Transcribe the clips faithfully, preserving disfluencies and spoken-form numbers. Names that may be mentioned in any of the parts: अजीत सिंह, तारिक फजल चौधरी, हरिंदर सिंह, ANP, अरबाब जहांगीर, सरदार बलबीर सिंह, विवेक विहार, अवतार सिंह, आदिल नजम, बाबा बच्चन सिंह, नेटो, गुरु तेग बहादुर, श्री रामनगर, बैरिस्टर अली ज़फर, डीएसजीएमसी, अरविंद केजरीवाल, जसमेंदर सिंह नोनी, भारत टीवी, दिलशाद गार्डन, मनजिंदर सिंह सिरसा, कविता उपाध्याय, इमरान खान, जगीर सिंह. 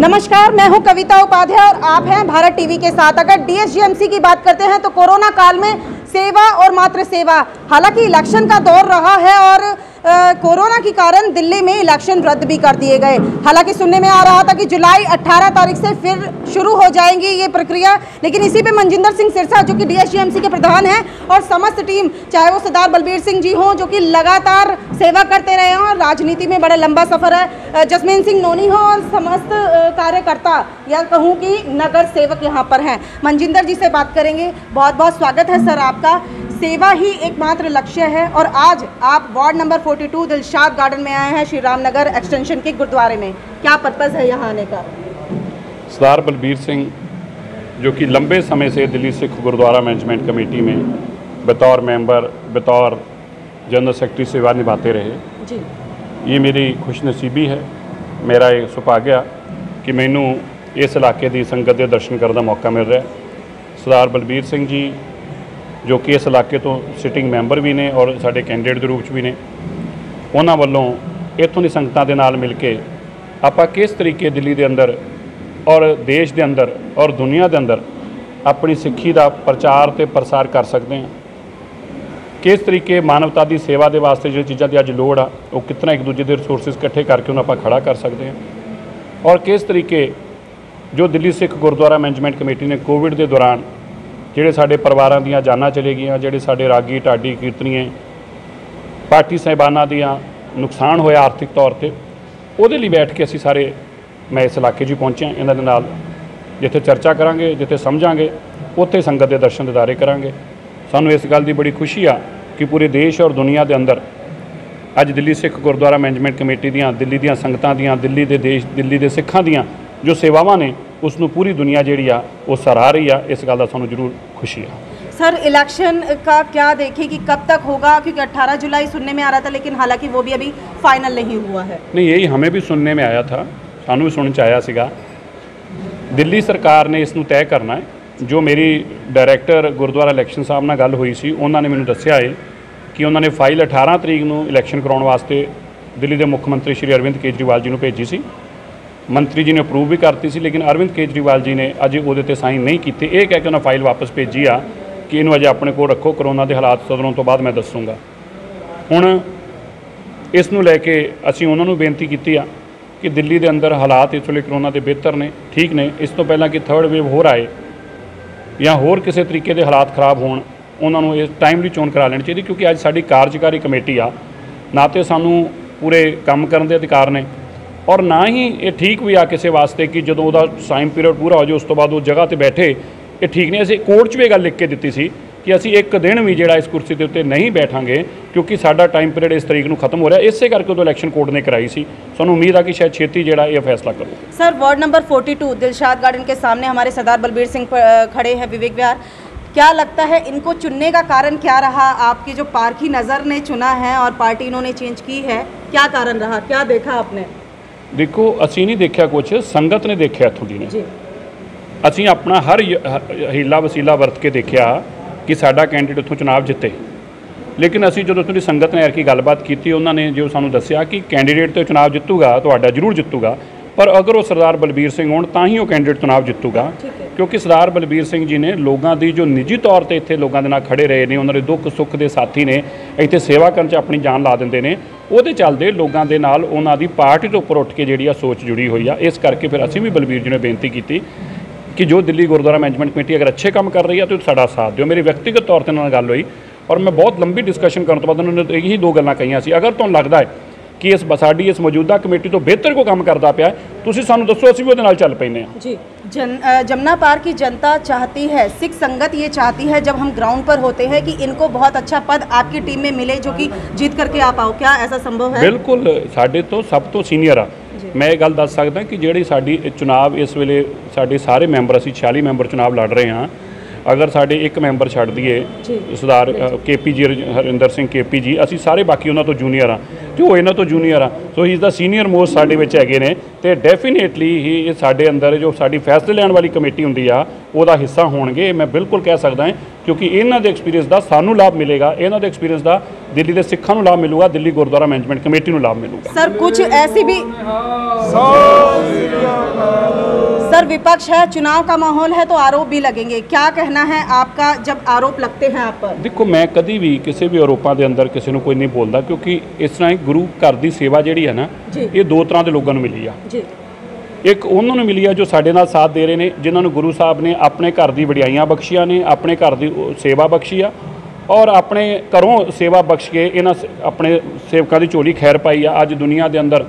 नमस्कार, मैं हूं कविता उपाध्याय और आप हैं भारत टीवी के साथ। अगर डीएसजीएमसी की बात करते हैं तो कोरोना काल में सेवा और मात्र सेवा, हालांकि इलेक्शन का दौर रहा है और आ, कोरोना के कारण दिल्ली में इलेक्शन रद्द भी कर दिए गए। हालांकि सुनने में आ रहा था कि जुलाई अठारह तारीख से फिर शुरू हो जाएंगी ये प्रक्रिया, लेकिन इसी पे मनजिंदर सिंह सिरसा जो कि डीएसजीएमसी के प्रधान हैं और समस्त टीम, चाहे वो सरदार बलबीर सिंह जी हों जो कि लगातार सेवा करते रहे हों और राजनीति में बड़ा लंबा सफ़र है, जसमेंदर सिंह नोनी हों और समस्त कार्यकर्ता या कहूँ कि नगर सेवक यहाँ पर हैं। मनजिंदर जी से बात करेंगे। बहुत बहुत स्वागत है सर आपका। सेवा ही एकमात्र लक्ष्य है और आज आप वार्ड नंबर बयालीस दिलशाद गार्डन में आए हैं, श्री रामनगर एक्सटेंशन के गुरुद्वारे में। क्या पर्पज़ है यहाँ आने का? सरदार बलबीर सिंह जो कि लंबे समय से दिल्ली सिख गुरुद्वारा मैनेजमेंट कमेटी में बतौर मेंबर, बतौर जनरल सेक्रेटरी सेवा निभाते रहे जी। ये मेरी खुशनसीबी है, मेरा ये सौभाग्य कि मैनू इस इलाके की संगत के दर्शन करने का मौका मिल रहा है। सरदार बलबीर सिंह जी जो कि इस इलाके तो सिटिंग मैंबर भी ने और साढ़े कैंडीडेट के रूप भी ने, उन्होंने वालों इतों की संगतों के नाल मिल के आप किस तरीके दिल्ली के अंदर और देश के अंदर और दुनिया के अंदर अपनी सिक्खी का प्रचार तो प्रसार कर सकते हैं, किस तरीके मानवता की सेवा के वास्ते जो चीज़ों की अज लड़ आ वो कितना एक दूजे के रिसोर्सिस इकट्ठे करके उन्हें आप खड़ा कर सकते हैं, और किस तरीके जो दिल्ली सिख गुरुद्वारा मैनेजमेंट कमेटी ने कोविड के दौरान ਜਿਹੜੇ ਸਾਡੇ ਪਰਿਵਾਰਾਂ ਦੀਆਂ ਜਾਨਾਂ ਚਲੇ ਗਈਆਂ, ਜਿਹੜੇ ਸਾਡੇ ਰਾਗੀ ਢਾਡੀ ਕੀਰਤਨੀਏ ਪਾਰਟੀ ਸਹਿਬਾਨਾਂ ਦੀਆਂ ਨੁਕਸਾਨ ਹੋਇਆ ਆਰਥਿਕ ਤੌਰ ਤੇ, ਉਹਦੇ ਲਈ ਬੈਠ ਕੇ ਅਸੀਂ ਸਾਰੇ ਮੈਂ ਇਸ ਇਲਾਕੇ 'ਚ ਪਹੁੰਚੇ ਹਾਂ। ਇਹਨਾਂ ਦੇ ਨਾਲ ਜਿੱਥੇ ਚਰਚਾ ਕਰਾਂਗੇ, ਜਿੱਥੇ ਸਮਝਾਂਗੇ, ਉੱਥੇ ਸੰਗਤ ਦੇ ਦਰਸ਼ਨ ਦਿਦਾਰੇ ਕਰਾਂਗੇ। ਸਾਨੂੰ ਇਸ ਗੱਲ ਦੀ ਬੜੀ ਖੁਸ਼ੀ ਆ ਕਿ ਪੂਰੇ ਦੇਸ਼ ਔਰ ਦੁਨੀਆ ਦੇ ਅੰਦਰ ਅੱਜ ਦਿੱਲੀ ਸਿੱਖ ਗੁਰਦੁਆਰਾ ਮੈਨੇਜਮੈਂਟ ਕਮੇਟੀ ਦੀਆਂ, ਦਿੱਲੀ ਦੀਆਂ ਸੰਗਤਾਂ ਦੀਆਂ, ਦਿੱਲੀ ਦੇ ਦੇਸ਼, ਦਿੱਲੀ ਦੇ ਸਿੱਖਾਂ ਦੀਆਂ जो सेवावां ने उसनूं पूरी दुनिया जिहड़ी आ वो सराह रही आ। इस गल दा सानूं जरूर खुशी है। सर, इलेक्शन का क्या देखे कि कब तक होगा, क्योंकि अठारह जुलाई सुनने में आ रहा था, लेकिन हालांकि वो भी अभी फाइनल नहीं हुआ है। नहीं, यही हमें भी सुनने में आया था, सानूं भी सुनने च आया सीगा। दिल्ली सरकार ने इसनूं तय करना है। जो मेरी डायरैक्टर गुरुद्वारा इलैक्शन साहब नाल गल हुई सी, उन्होंने मैनूं दस्सिया है कि उन्होंने फाइल अठारह तरीक नूं इलैक्शन करवाउण वास्ते दिल्ली के मुख्यमंत्री श्री अरविंद केजरीवाल जी नूं भेजी सी। मंत्री जी ने अप्रूव भी करती सी, लेकिन अरविंद केजरीवाल जी ने अजे वो साइन नहीं किए। यह कह के उन्हें फाइल वापस भेजी आ कि इन्हों अजे अपने को रखो, करोना के हालात सुधरण तो बाद मैं दसूँगा। हुण इसनूं लैके असीं उन्हां नूं बेनती कीती आ कि दिल्ली के अंदर हालात इस वेले करोना के बेहतर ने, ठीक ने। इस तो पहला कि थर्ड वेव होर आए या होर किसी तरीके के हालात खराब होण, उन्हां नूं इस टाइमली चोण करा लैणी चाहिए, क्योंकि अज साडी कार्यकारी कमेटी आ ना तो सानूं पूरे काम करन दे अधिकार ने और ना ही ये ठीक भी आ किसी वास्ते कि जो उसका टाइम पीरियड पूरा हो जाए उस तो बाद वो जगह पर बैठे, ये ठीक नहीं। असं कोर्ट भी गल लिख के दी सी कि असी एक दिन भी जोड़ा इस कुर्सी के उत्ते नहीं बैठांगे, क्योंकि साडा टाइम पीरियड इस तरीक नूं खत्म हो रहा है। इसे करके उदों इलैक्शन कोर्ट ने कराई सी। सानूं उम्मीद आ कि शायद छेती जोड़ा यह फैसला करो। सर, वार्ड नंबर बयालीस दिलशाद गार्डन के सामने हमारे सरदार बलबीर सिंह खड़े हैं, विवेक विहार। क्या लगता है इनको चुनने का कारण क्या रहा? आपकी जो पारखी नज़र ने चुना है और पार्टी इन्होंने चेंज की है, क्या कारण रहा, क्या देखा आपने? देखो, असी नहीं देखा कुछ, संगत ने देखा। इतों की ने असी अपना हर हीला वसीला वरत के देखा कि साडा कैंडीडेट इतों चुनाव जिते, लेकिन असी जो इतों की संगत ने यार गलबात की, उन्होंने जो सूँ दसिया कि कैंडीडेट तो चुनाव जितूगा, तो जरूर जितूगा, पर अगर वो सरदार बलबीर सिंह होण तां ही वो कैंडीडेट चुनाव जितूगा, क्योंकि सरदार बलबीर सिंह जी ने लोगों की जो निजी तौर पर इत्थे लोगों के नाल खड़े रहे ने, उन्होंने दुख सुख के साथी ने, इत्थे सेवा करन च अपनी जान ला दिंदे ने, उहदे चलदे लोगों के नाल उन्हां दी पार्टी तो उपर उठ के जिहड़ी आ सोच जुड़ी हुई आ। इस करके फिर असीं भी बलबीर जी ने बेनती कीती कि जो दिल्ली गुरुद्वारा मैनेजमेंट कमेटी अगर अच्छे काम कर रही है तो साडा साथ दिओ। मेरी व्यक्तिगत तौर पर उन्हां नाल गल होई और मैं बहुत लंबी डिस्कशन करन तो बाद उन्होंने यही दो गल्लां कहीआं सी। अगर तुहानूं लगदा है कि इस साडी इस मौजूदा कमेटी तो बेहतर कोई काम करता पाया, तुसीं सानूं दसो, असीं भी उहदे नाल चल पैने आ जी। जन जमुना पार की जनता चाहती है, सिख संगत ये चाहती है जब हम ग्राउंड पर होते हैं कि इनको बहुत अच्छा पद आपकी टीम में मिले जो कि जीत करके आप आओ। क्या ऐसा संभव है? बिल्कुल, साढ़े तो सब तो सीनियर आ। मैं ये गल दस सकदा कि जिहड़ी साडी चुनाव इस वेले साडे सारे मैंबर, असीं छियाली मैंबर चुनाव लड़ रहे हैं, अगर साढ़े एक मैंबर छड़ दिए सरदार के पी जी हरिंदर सिंह के पी जी, असी सारे बाकी उन्होंने तो जूनीयर हाँ, तो वो इन्होंने तो जूनीयर हाँ, so is the senior most साढ़े है ने, तो डेफिनेटली ही साढ़े अंदर जो साड़ी फैसले लैन वाली कमेटी होंगी आ वह हिस्सा होणगे। मैं बिल्कुल कह सकता है क्योंकि इन्हों के एक्सपीरियंस का सानू लाभ मिलेगा, इन्हों के एक्सपीरियंस का दिल्ली के सिखा लाभ मिलेगा, दिल्ली गुरुद्वारा मैनेजमेंट कमेटी को लाभ मिलेगा। सर, कुछ ऐसी भी विपक्ष है, चुनाव का माहौल है तो आरोप भी लगेंगे, क्या कहना है आपका जब आरोप लगते हैं आप पर? देखो मैं कभी भी किसी भी आरोपों के अंदर किसी को कोई नहीं बोलता, क्योंकि इस तरह गुरु घर की सेवा जी है ना, ये दो तरह के लोगों को मिली आ। एक उन्होंने मिली है जो साढ़े नाल साथ दे रहे हैं, जिन्होंने गुरु साहब ने अपने घर की वड़ियाइयां बख्शिया ने, अपने घर की सेवा बख्शी आ और अपने घरों सेवा बख्श के इन्होंने अपने सेवकों की झोली खैर पाई आ। अज दुनिया के अंदर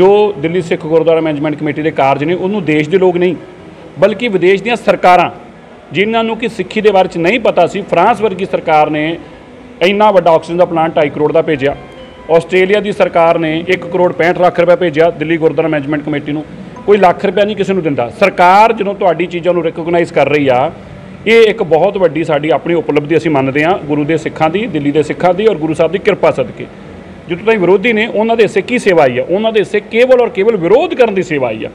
जो दिल्ली सिख गुरुद्वारा मैनेजमेंट कमेटी के कार्ज ने उन्होंने देश के लोग नहीं बल्कि विदेश दी सरकारां जिन्होंने कि सिक्खी के बारे में नहीं पता सी, फ्रांस वर्गी सरकार ने इन्ना वड्डा ऑक्सीजन का प्लांट ढाई करोड़ का भेजा, ऑस्ट्रेलिया की सरकार ने एक करोड़ पैंठ लाख रुपया भेजा दिल्ली गुरुद्वारा मैनेजमेंट कमेटी को, कोई लाख रुपया नहीं किसी को दिंदा। सरकार जो तुहाडी चीज़ों को रिकगनाइज कर रही आ, ये एक बहुत वड्डी साडी अपनी उपलब्धि असीं मन्नदे आ गुरु के सिखां की, दिल्ली के सिखां की और गुरु साहब की किरपा सदके। जितों तक विरोधी ने उन्होंने हिस्से की सेवा आई है, उन्होंने हिस्से केवल और केवल विरोध करने की सेवा आई है,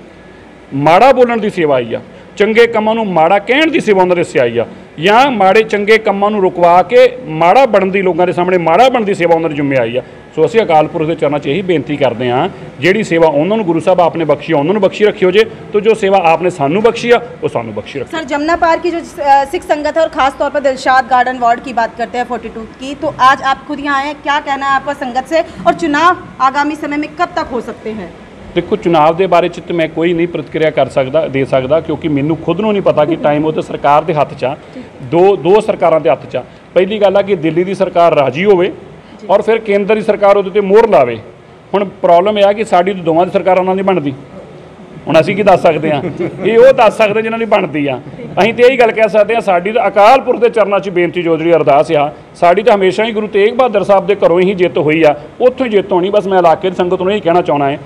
माड़ा बोलण की सेवा आई है, चंगे कामों नूं माड़ा कहण की सेवा उन्होंने हिस्से आई है, या माड़े चंगे कामों नूं रुकवा के माड़ा बनण की लोगों के सामने माड़ा बनण की सेवा उन्होंने जुम्मे आई है। सो असीं अकाल पुरख के चरणों 'च यही बेनती करते हैं जिहड़ी सेवा उन्होंने गुरु साहब आपने बख्शी उन्होंने बख्शी रखियो जे, तो जो सेवा आपने सानू बख्शी आ वो सानू बख्शी रखियो। सर जमुना पार की जो सिख संगत है और खास तौर पर दिलशाद गार्डन वार्ड की बात करते हैं फोर्टी टू की, तो आज आप खुद यहाँ आए हैं, क्या कहना है आपका संगत से और चुनाव आगामी समय में कब तक हो सकते हैं? देखो चुनाव के बारे तो मैं कोई नहीं प्रतिक्रिया कर सकता दे सकता, क्योंकि मैनू खुद नूं नहीं पता कि टाइम वो तो सरकार के हथ 'च आ, दो दो सरकारां दे हथ 'च आ। पहली गल आ कि दिल्ली की सरकार राजी होवे और फिर केंद्र की सरकार उहदे मोहर लावे। हुण प्रॉब्लम यह है कि साडी दोवां दी सरकार उन्हां दी बनदी, हुण असीं की दस सकदे आं, ये वो दस सकदे जिन्हां दी बनदी आ। असीं ते इही गल कह सकदे आं साडी तां अकाल पुरख दे चरनां 'च बेनती जोजरी अरदास आ, साडी तां हमेशा ही गुरु तेग बहादुर साहब दे घरों ही जित होई आ, उत्थों ही जित होणी। बस मैं इलाके दी संगत नूं इही कहना चाहुंदा है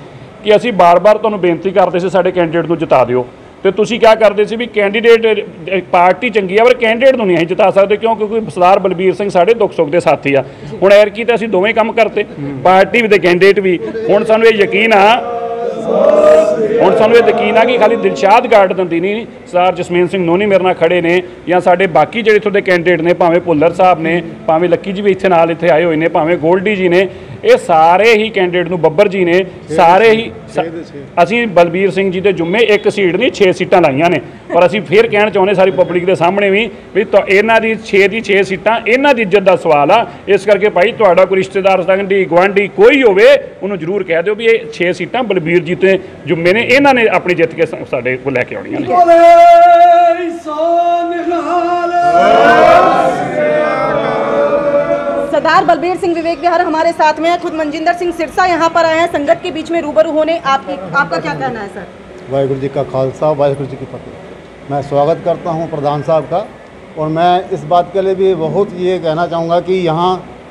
कि असीं बार बार तुहानूं बेनती करदे सी साडे कैंडीडेट नूं जिता दिओ, तो तुसीं क्या करते सी भी कैंडीडेट पार्टी चंगी है पर कैंडीडेट नूं नहीं असीं जिता सकते, क्यों? क्योंकि सरदार बलबीर सिंह साढ़े दुख सुख के साथी आ। हुण ऐरकी तो असीं दोवें काम करते, पार्टी भी तो कैंडीडेट भी। हुण सानूं ये यकीन आ हुण सानूं ये यकीन आ कि खाली दिलशाद गार्डन दी नहीं, सरदार जसमेंदर सिंह नोनी मेरे नाल खड़े ने या साडे बाकी जिहड़े इत्थों दे कैंडीडेट ने, भावें भुल्लर साहब ने, भावें लक्की जी भी इत्थे नाल इत्थे आए होए ने, भावें गोल्डी जी ने, ये सारे ही कैंडीडेट नूं बब्बर जी ने सारे ही असीं बलबीर सिंह जी दे जुम्मे एक सीट नहीं छे सीटां लाइयां ने। पर असीं फिर कहण चाहुंदे सारी पब्लिक दे सामने भी भी तो इन्हां दी छे दी छे सीटां इन्हां दी इज्जत दा सवाल आ। इस करके भाई तुहाडा कोई रिश्तेदार संगंढी गुआंढी कोई होवे उहनूं जरूर कह दिओ भी ये छे सीटां बलबीर जी ते जुम्मे ने, इन्हां ने अपनी जित के साडे कोल लैके आउणीआं ने। सरदार बलबीर सिंह विवेक विहार हमारे साथ में है, खुद मनजिंदर सिंह सिरसा यहाँ पर आए हैं संगत के बीच में रूबरू होने, आपकी आपका क्या कहना है सर? वाहेगुरु जी का खालसा वाहेगुरु जी की फतेह। मैं स्वागत करता हूँ प्रधान साहब का, और मैं इस बात के लिए भी बहुत ये कहना चाहूँगा कि यहाँ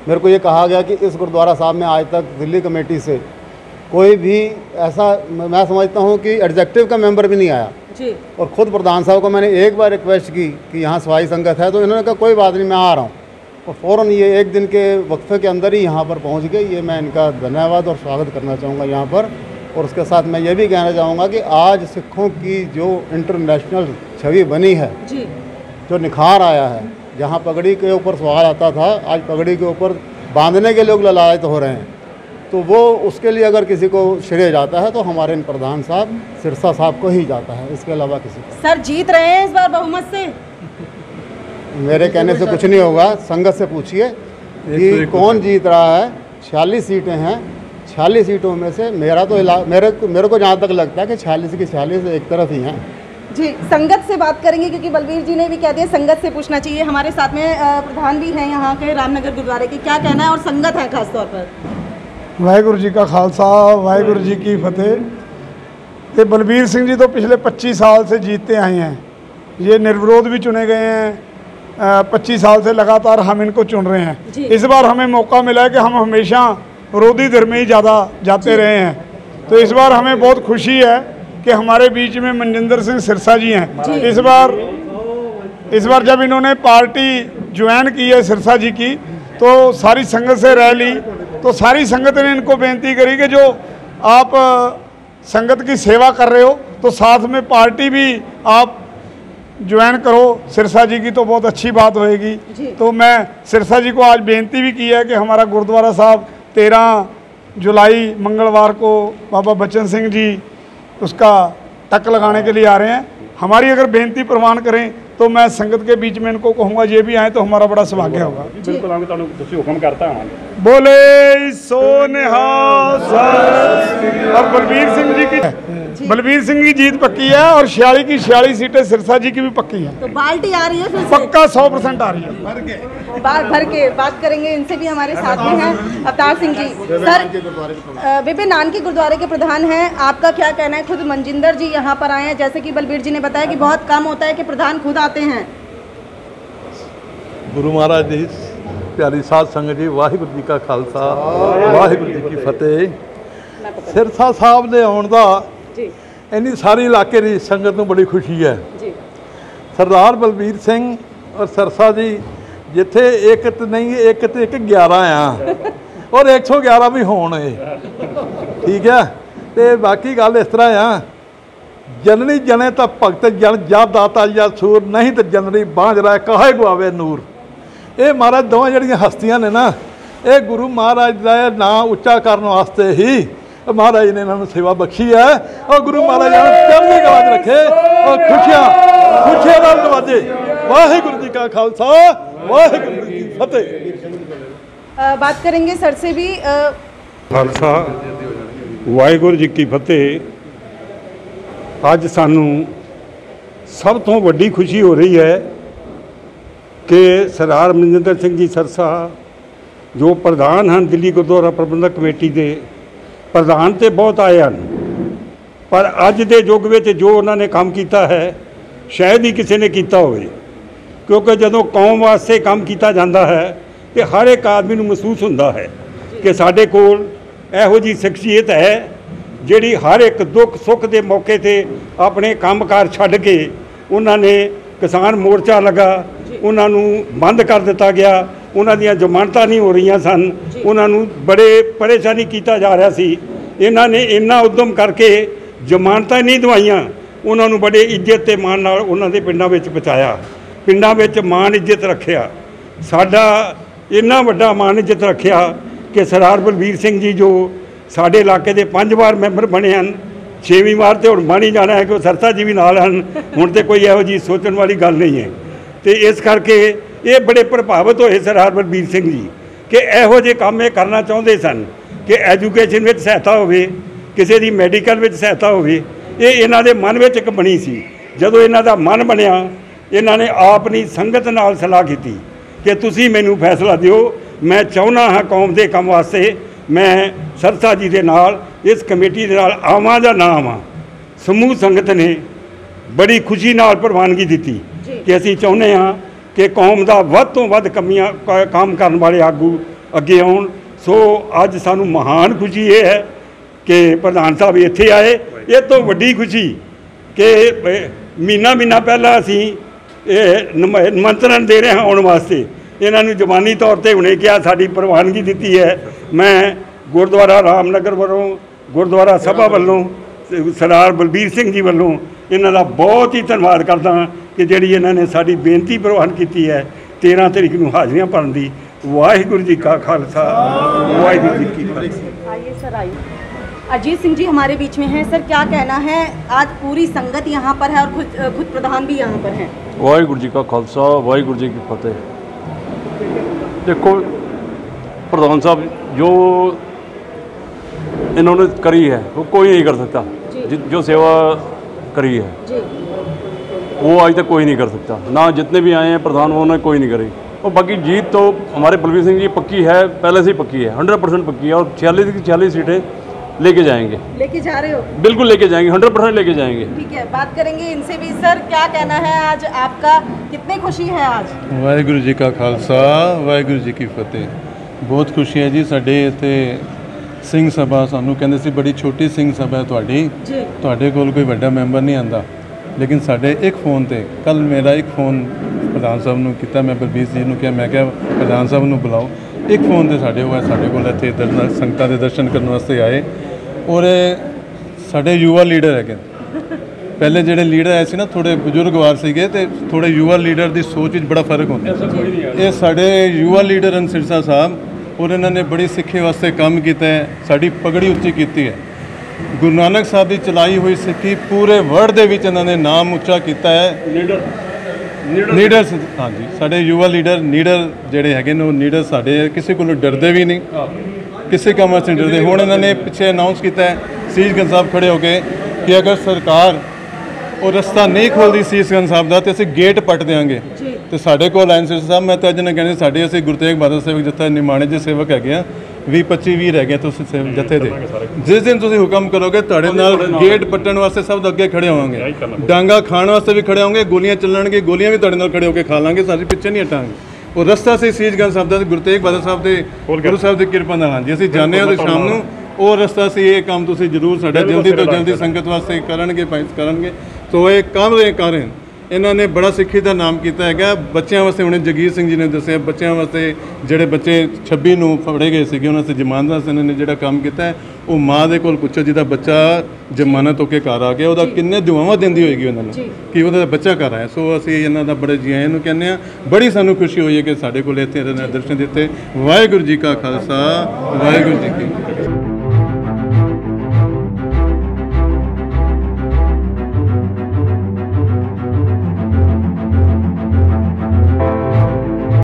मेरे को ये कहा गया कि इस गुरुद्वारा साहब में आज तक दिल्ली कमेटी से कोई भी ऐसा मैं समझता हूँ कि एग्जेक्टिव का मेम्बर भी नहीं आया जी। और ख़ुद प्रधान साहब को मैंने एक बार रिक्वेस्ट की कि यहाँ सफाई संगत है, तो इन्होंने कहा कोई बात नहीं मैं आ रहा हूँ, और फ़ौरन ये एक दिन के वक्फे के अंदर ही यहाँ पर पहुँच गए। ये मैं इनका धन्यवाद और स्वागत करना चाहूँगा यहाँ पर। और उसके साथ मैं ये भी कहना चाहूँगा कि आज सिखों की जो इंटरनेशनल छवि बनी है जी, जो निखार आया है, जहाँ पगड़ी के ऊपर सवाल आता था आज पगड़ी के ऊपर बांधने के लोग ललायत हो रहे हैं, तो वो उसके लिए अगर किसी को श्रेय जाता है तो हमारे इन प्रधान साहब सिरसा साहब को ही जाता है, इसके अलावा किसी को। सर जीत रहे हैं इस बार बहुमत से? मेरे कहने से कुछ नहीं होगा, संगत से पूछिए कि कौन जीत रहा है। छियालीस सीटें हैं, छियालीस सीटों में से मेरा तो मेरे मेरे को जहाँ तक लगता है कि छियालीस की छियालीस एक तरफ ही हैं जी। संगत से बात करेंगे क्योंकि बलबीर जी ने भी कह दिया संगत से पूछना चाहिए। हमारे साथ में प्रधान भी हैं यहाँ के रामनगर गुरुद्वारे के, क्या कहना है और संगत है खासतौर पर? वाहेगुरु जी का खालसा वाहेगुरु जी की फतेह। ये बलबीर सिंह जी तो पिछले पच्चीस साल से जीतते आए हैं, ये निर्विरोध भी चुने गए हैं, पच्चीस साल से लगातार हम इनको चुन रहे हैं। इस बार हमें मौका मिला है कि हम हमेशा विरोधी धर में ही ज़्यादा जाते रहे हैं, तो इस बार हमें बहुत खुशी है कि हमारे बीच में मनजिंदर सिंह सिरसा जी हैं। इस बार इस बार जब इन्होंने पार्टी ज्वाइन की है सिरसा जी की, तो सारी संगत से रह ली, तो सारी संगत ने इनको बेनती करी कि जो आप संगत की सेवा कर रहे हो तो साथ में पार्टी भी आप ज्वाइन करो सिरसा जी की, तो बहुत अच्छी बात होएगी। तो मैं सिरसा जी को आज बेनती भी की है कि हमारा गुरुद्वारा साहब तेरह जुलाई मंगलवार को बाबा बच्चन सिंह जी उसका टक लगाने के लिए आ रहे हैं। हमारी अगर बेनती प्रवान करें तो मैं संगत के बीच में इनको कहूँगा ये भी आए तो हमारा बड़ा सौभाग्य होगा। बिल्कुल हुक्म करता है। बोले सोनेहा। और बलबीर सिंह जी की बलबीर सिंह की जीत पक्की है और छियालीस की छियालीस सीटें सिरसा जी की भी पक्की है। तो बाल्टी आ रही है पक्का सौ परसेंट आ रही है। भर के बात भर के बात करेंगे। इनसे भी हमारे साथ में हैं अवतार सिंह जी। सर बेबे नानकी गुरुद्वारे के प्रधान हैं, आपका क्या कहना है? खुद मनजिंदर जी यहाँ पर आए हैं, जैसे कि बलबीर जी ने बताया कि बहुत कम होता है कि प्रधान खुद आते हैं। गुरु महाराज जी प्यारी साध संगत जी, वाहिगुरू जी का खालसा वाहिगुरू जी की फतेह। सिरसा साहब ने आने का इन्नी सारी इलाके की संगत को बड़ी खुशी है। सरदार बलबीर सिंह और सिरसा जी जिथे एक नहीं एक तो एक ग्यारह आ और एक सौ ग्यारह भी होने, ठीक है। तो बाकी गल इस तरह आ, जननी जने तो भगत जन जा दाता या सूर, नहीं तो जननी बांझरा कहे गुआवे नूर। ये महाराज दोवें जड़ियाँ हस्तियां ने ना, ये गुरु महाराज का नाम उच्चा करने वास्ते ही महाराज ने इन्होंने सेवा बख्शी है। और गुरु महाराज चढ़दी कला च रखे और खुशियां खुशियां नाल नवाजे। वाहिगुरू जी का खालसा वाहिगुरू जी की फतेह। बात करेंगे सर से भी। खालसा वाहिगुरू जी की फतेह। अज सानू सब तो वड्डी खुशी हो रही है कि सरदार मनजिंदर सिंह जी सिरसा जो प्रधान हैं दिल्ली गुरुद्वारा प्रबंधक कमेटी के, प्रधान तो बहुत आए हैं पर अज के युग में जो उन्होंने काम किया है शायद ही किसी ने किया हो, क्योंकि जदों कौम वास्ते काम किया जाता है तो हर एक आदमी को महसूस होता है कि साढ़े कोल इहो जी शख्सियत है जिहड़ी हर एक दुख सुख के मौके पर अपने काम कार छड्ड के उन्होंने किसान मोर्चा लगा, उन्होंने बंद कर दिता गया, उन्होंने जमानत नहीं हो रही सन, उन्होंने बड़े परेशानी किया जा रहा सी। इन्होंने इन्ना उद्यम करके जमानत नहीं दवाइया, उन्होंने बड़े इज्जत के मान नाल उन्होंने पिंडा पहुँचाया, पिंडा मान इज्जत रखिया। साडा इन्ना वड्डा मान इज्जत रखिया कि सरदार बलबीर सिंह जी जो साडे इलाके के पांच बार मैंबर बने हैं, छेवीं बार तो हुण बन ही जाना है कि सरसा जी भी नाल हैं। हुण तो कोई इहो जी सोचण वाली गल नहीं है। तो इस करके ये बड़े प्रभावित होए सरदार बलबीर सिंह जी कि इहो जे काम ये करना चाहते सन कि एजुकेशन में सहायता होवे, किसी की मैडिकल में सहायता होवे। ये इन्हां दे मन में एक बनी सी। जदों इन्हां दा मन बनिया इन्हां ने अपनी संगत नाल सलाह की कि तुसीं मैनूं फैसला दिओ, मैं चाहुंदा हां कौम दे काम वास्ते मैं सरसा जी दे नाल इस कमेटी दे नाल आवां जां ना आवां। समूह संगत ने बड़ी खुशी नाल प्रवानगी दी कि असीं चाहुंदे हां कि कौम दा वध तों वध कमियां काम करन वाले आगू अगे आउण। सो अज सानूं महान खुशी ये है कि प्रधान साहब इत्थे आए। इह तों वड्डी खुशी कि महीना महीना पहलां असीं निमंत्रण दे रहे हां आउण वास्ते, इन्हां नूं जबानी तौर ते हुणे किहा साडी प्रवानगी दित्ती है। मैं गुरुद्वारा रामनगर वल्लों गुरुद्वारा सभा वल्लों सरदार बलबीर सिंह जी वल्लों इन्हां दा बहुत ही धन्नवाद करदा कि जिहड़ी इन्हां ने साडी बेनती प्रवान कीती है तेरह तरीक नूं हाज़रियां भरन दी। वाहिगुरू जी का खालसा वाहिगुरू जी की फतेह। आइए सर आइए। अजीत सिंह जी हमारे बीच में हैं। सर क्या कहना है, आज पूरी संगत यहाँ पर है और खुद खुद प्रधान भी यहाँ पर हैं। वाहिगुरू जी का खालसा वाहिगुरू जी की फतेह। देखो प्रधान साहब जो इन्होंने करी है वो कोई नहीं कर सकता, जो सेवा करी है जी। वो आज तक कोई नहीं कर सकता ना, जितने भी आए हैं प्रधान उन्होंने कोई नहीं करी। और बाकी जीत तो हमारे बलबीर सिंह जी पक्की है, पहले से ही पक्की है, हंड्रेड परसेंट पक्की है। और छियालीस की छियालीस सीटें लेके जाएंगे। लेके जा रहे हो? बिल्कुल लेके जाएंगे, हंड्रेड परसेंट लेके जाएंगे। ठीक है, बात करेंगे इनसे भी। सर क्या कहना है, आज आपका कितनी खुशी है आज? वाहिगुरू जी का खालसा वाहिगुरू जी की फतेह। बहुत खुशी है जी। साढ़े इतने सिंह सभा सानू कहंदे सी बड़ी छोटी सिंह सभा है तुहाडी, तुहाडे कोल कोई वड्डा मैंबर नहीं आंदा, लेकिन साढ़े एक फोन ते कल मेरा एक फोन प्रधान साहब नूं कीता, मैं बलबीर जी नूं किया मैं क्या प्रधान साहब नूं बुलाओ, एक फोन ते साढ़े होया साढ़े कोल इत्थे दर्शन संगतां दे दर्शन करने वास्ते आए। और साढ़े युवा लीडर है, पहले जिहड़े लीडर आए सी ना थोड़े बुजुर्गवार सीगे ते थोड़े युवा लीडर दी सोच विच बड़ा फर्क हुंदा है। ये साढ़े युवा लीडर हैं सिरसा साहब और इन्होंने बड़ी सिक्खे वास्ते काम किया है, साड़ी पगड़ी उच्ची की है। गुरु नानक साहब की चलाई हुई सिक्खी पूरे वर्ल्ड के विच इन्होंने नाम उच्चा किया है। लीडर लीडर हाँ जी साढ़े युवा लीडर नीडर जोड़े है नीडर साढ़े किसी को डरते भी नहीं, किसी काम से डरते। हूँ इन्होंने पिछले अनाउंस किया है सीसगंज साहब खड़े हो गए कि अगर सरकार वो रस्ता नहीं खोलती सीसगंज साहब का तो असं गेट पट देंगे। तो साढ़े को लाइन सिरसा साहब मैं तो अज इन्हें कहने साढ़े असं गुरु तेग बहादुर सेवक जत्था निमाणे जो सेवक है भी पच्ची भी रह गए तो जत्थे दे जिस दिन तुम हुक्म करोगे तुहाडे नाल गेट पट्टन वास्ते सब तो अगे खड़े होवांगे, डांगा खाने वास्ते भी खड़े होंगे, गोलियां चलणगे गोलियां भी तुहाडे नाल खड़े होकर खा लांगे, सारे पिछे नहीं हटांगे। और रस्ता से सीसगंज साहब का गुरु तेग बहादुर साहब के गुरु साहब की कृपा नाल हां जी असीं जाने आं ते शाम नूं और रस्ता से ये काम तुसीं जरूर साडा जल्दी तो जल्दी संगत वास्ते करनगे करनगे। तो ये काम के कारण इन्होंने बड़ा सिक्खी का नाम किया है। बच्चों वास्ते हमने जगीर सिंह जी ने दसिया बच्चों वास्ते जोड़े बच्चे छब्बी नूं फड़े गए थे उन्होंने जमानत वास्ते इन्होंने जो काम किया है वो माँ के कोल पुछो जिहदा बच्चा जमानत होकर घर आ गया वह किन्ने दुआवां देंदी होएगी उन्होंने कि वह बच्चा घर आया। सो असीं इन्हां दा बड़े जी आए नूं कहने आ, बड़ी सानूं खुशी हुई है कि साडे कोल इत्थे दर्शन दिते। वाहिगुरू जी का खालसा वाहिगुरू जी की फतेह।